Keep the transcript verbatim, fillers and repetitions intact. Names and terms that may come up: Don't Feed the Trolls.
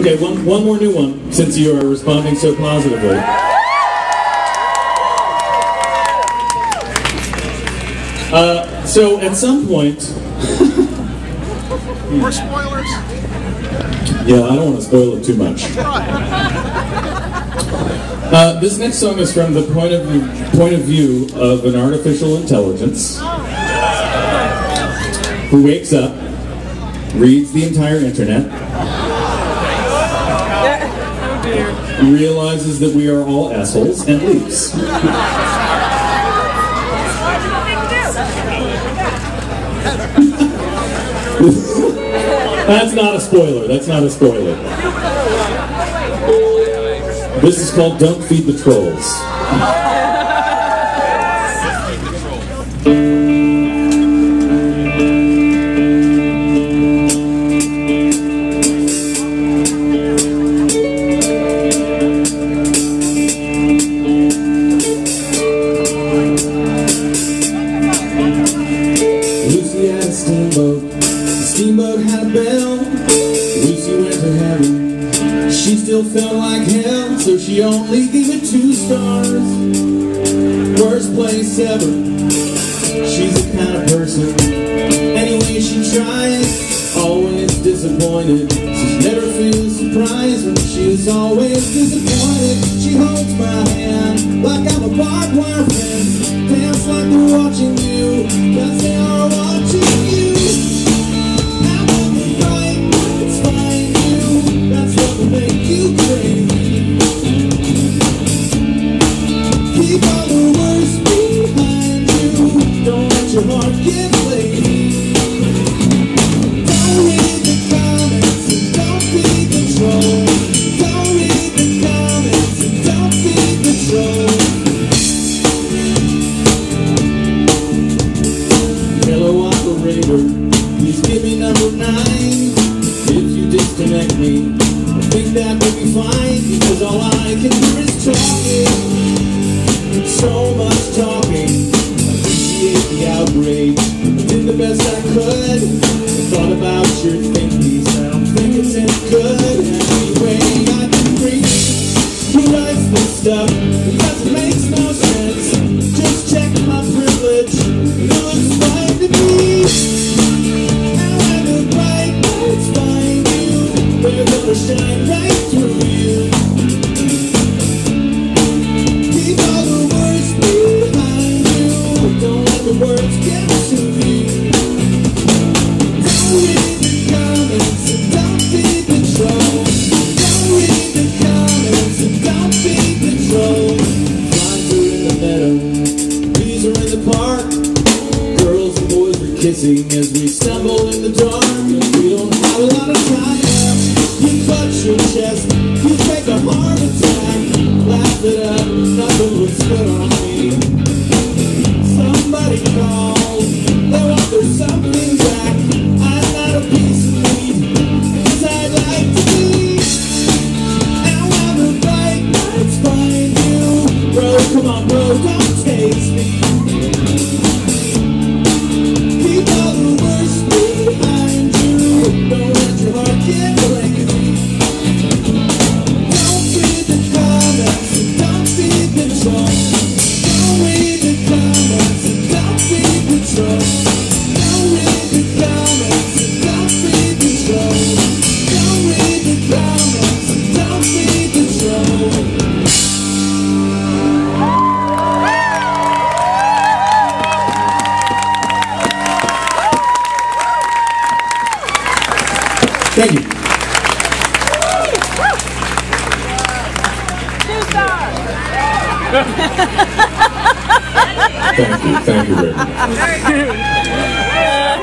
Okay, one, one more new one, since you are responding so positively. Uh, so, at some point... More spoilers? Yeah, I don't want to spoil it too much. Uh, this next song is from the point of view, point of view of an artificial intelligence who wakes up, reads the entire internet, realizes that we are all assholes, and leaves. That's not a spoiler, that's not a spoiler. This is called Don't Feed the Trolls. She still felt like hell, so she only gave it two stars. Worst place ever. She's the kind of person, anyway she tries, always disappointed. She never feels surprised when she's always disappointed. She holds my hand like I'm a barbed wire fence. Dance like they're watching you, 'cause they are watching you. Please give me number nine. If you disconnect me, I think that will be fine, because all I can do is talking. So much talking. I appreciate the outrage. I did the best I could. I thought about your thinking, I don't think it's any good. Anyway, I can preach. Who writes this stuff? Because it makes no sense. Just check my privilege. It looks fine to me. Shine right through you. Keep all the words behind you. Don't let the words get to you. Don't read the comments and don't feed the trolls. Don't read the comments and don't feed the trolls. Flies are in the meadow, bees are in the park. Girls and boys are kissing as we stumble in the dark. And we don't have a lot of time. You clutch your chest, you take a heart attack. Laugh it up, nothing was good on me. Somebody call, they want their something back. I'm not a piece of meat, 'cause I'd like to be. Now I'm a bite that's buying you. Bro, come on bro, don't taste me. Keep all the worst behind you. Don't let your heart get away. Thank you. Two stars. Thank you, thank you very much.